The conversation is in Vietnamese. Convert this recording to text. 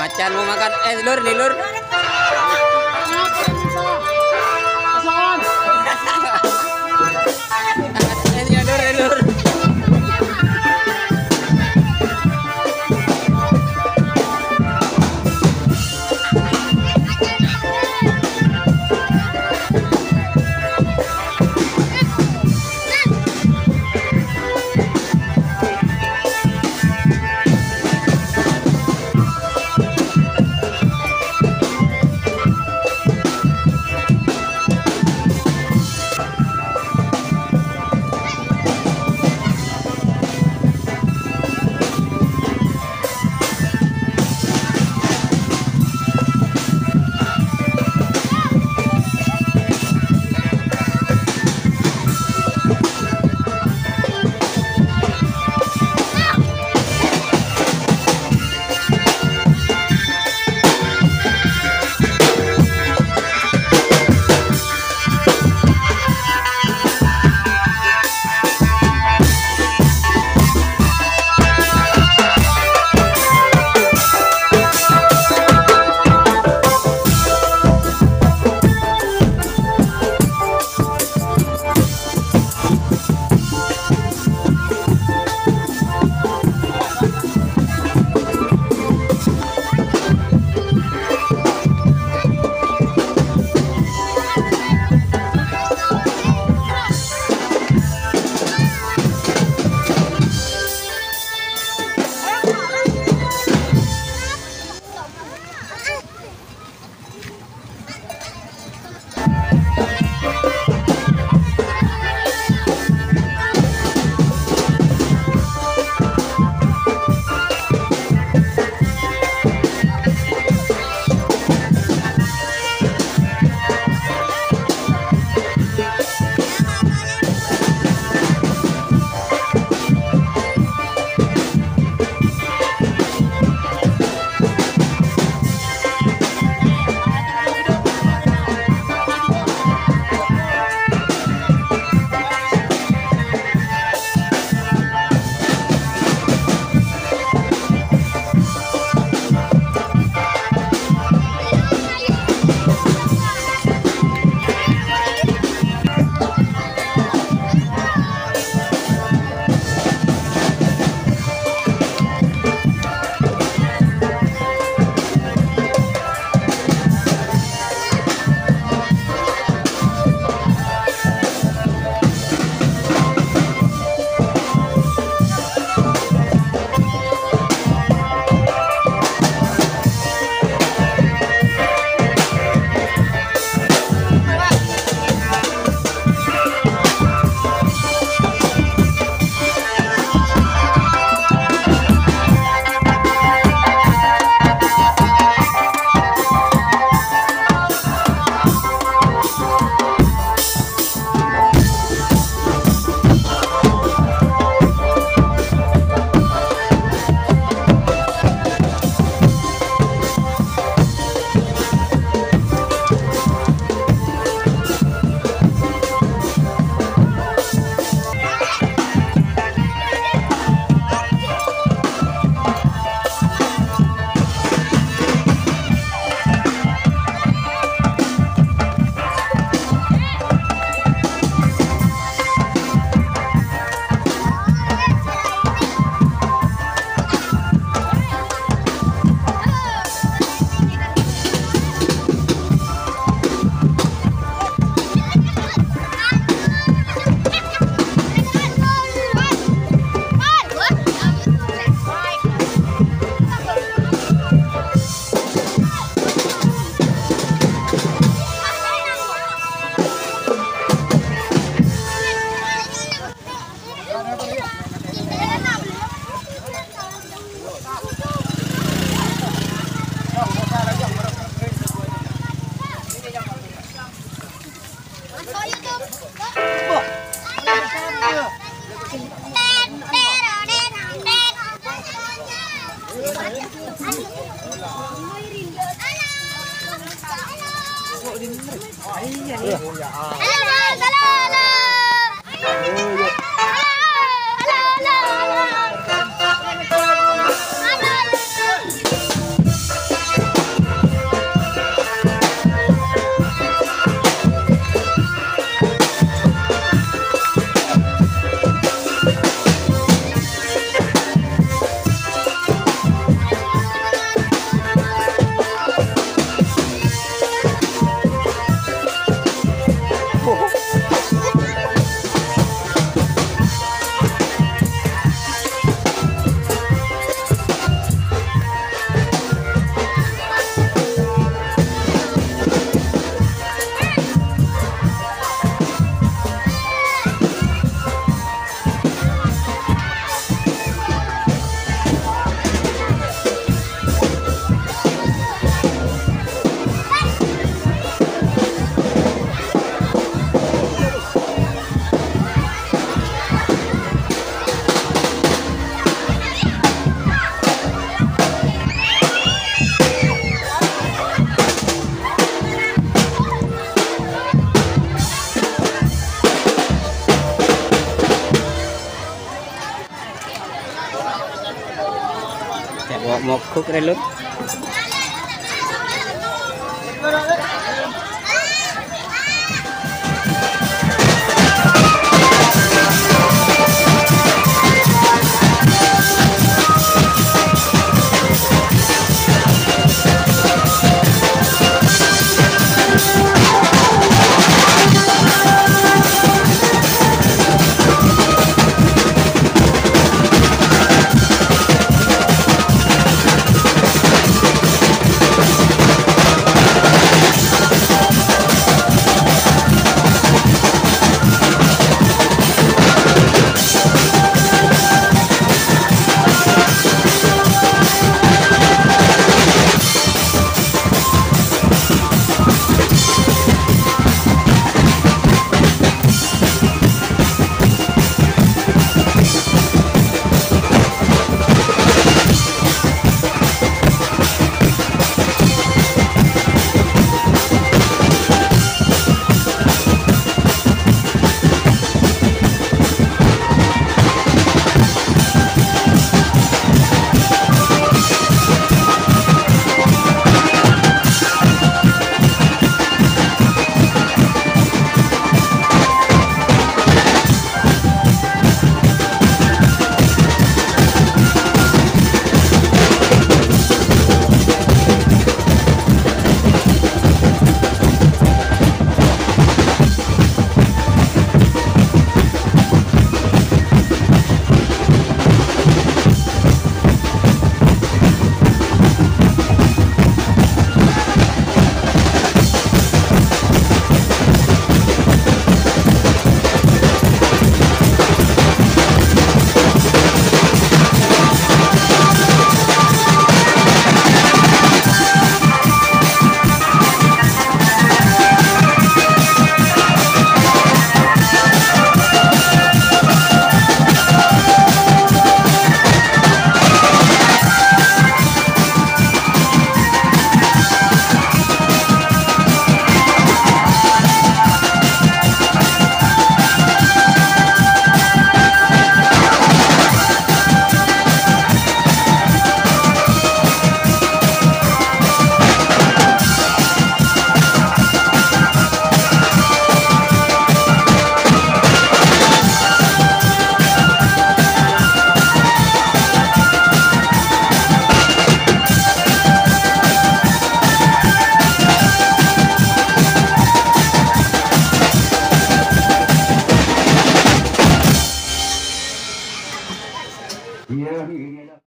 Macan mau makan lur. một khúc đây lúc